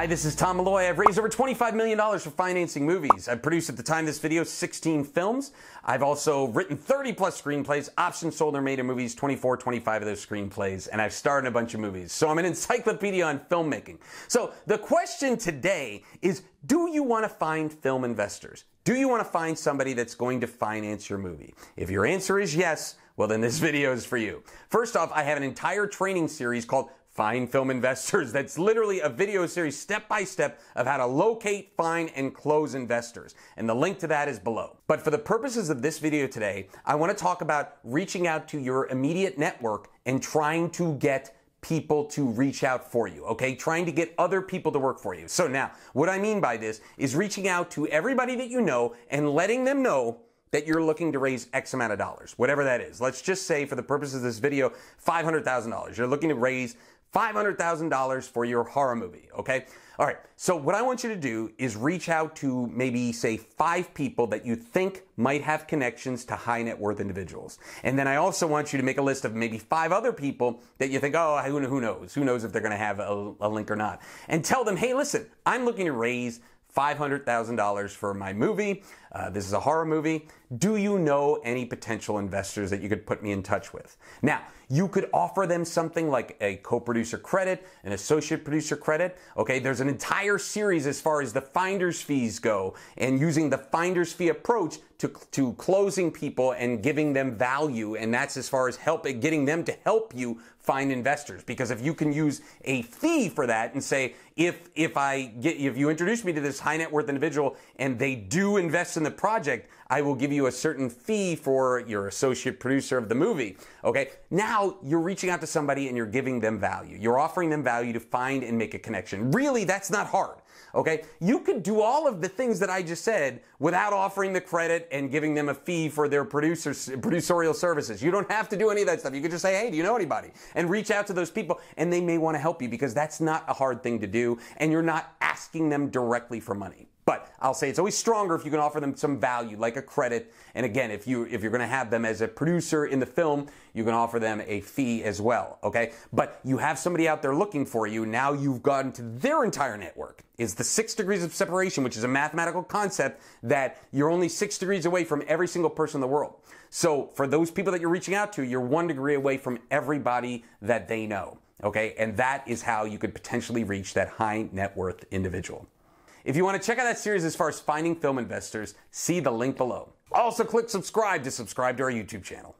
Hi, this is Tom Malloy. I've raised over $25 million for financing movies. I've produced, at the time of this video, 16 films. I've also written 30-plus screenplays, optioned, sold, or made in movies, 24, 25 of those screenplays, and I've starred in a bunch of movies. So I'm an encyclopedia on filmmaking. So the question today is, do you want to find film investors? Do you want to find somebody that's going to finance your movie? If your answer is yes, well, then this video is for you. First off, I have an entire training series called Find Film Investors. That's literally a video series step-by-step of how to locate, find, and close investors. And the link to that is below. But for the purposes of this video today, I want to talk about reaching out to your immediate network and trying to get people to reach out for you, okay? Trying to get other people to work for you. So now, what I mean by this is reaching out to everybody that you know and letting them know that you're looking to raise X amount of dollars, whatever that is. Let's just say, for the purposes of this video, $500,000. You're looking to raise $500,000 for your horror movie, okay? All right, so what I want you to do is reach out to maybe, say, 5 people that you think might have connections to high net worth individuals. And then I also want you to make a list of maybe 5 other people that you think, oh, who knows? Who knows if they're gonna have a link or not? And tell them, hey, listen, I'm looking to raise $500,000 for my movie. This is a horror movie. Do you know any potential investors that you could put me in touch with? Now, you could offer them something like a co-producer credit, an associate producer credit. Okay, there's an entire series as far as the finder's fees go, and using the finder's fee approach to closing people and giving them value, and that's as far as getting them to help you find investors. Because if you can use a fee for that and say, if you introduce me to this high net worth individual and they do invest in the project, I will give you a certain fee for your associate producer of the movie. Okay, now you're reaching out to somebody and you're giving them value. You're offering them value to find and make a connection. Really, that's not hard. Okay, you could do all of the things that I just said without offering the credit and giving them a fee for their producerial services. You don't have to do any of that stuff. You could just say, hey, do you know anybody? And reach out to those people, and they may want to help you, because that's not a hard thing to do, and you're not asking them directly for money. But I'll say it's always stronger if you can offer them some value, like a credit. And again, if you're going to have them as a producer in the film, you can offer them a fee as well, okay? But you have somebody out there looking for you. Now you've gotten to their entire network. It's the 6 degrees of separation, which is a mathematical concept that you're only 6 degrees away from every single person in the world. So for those people that you're reaching out to, you're 1 degree away from everybody that they know, okay? And that is how you could potentially reach that high net worth individual. If you want to check out that series as far as finding film investors, see the link below. Also, click subscribe to our YouTube channel.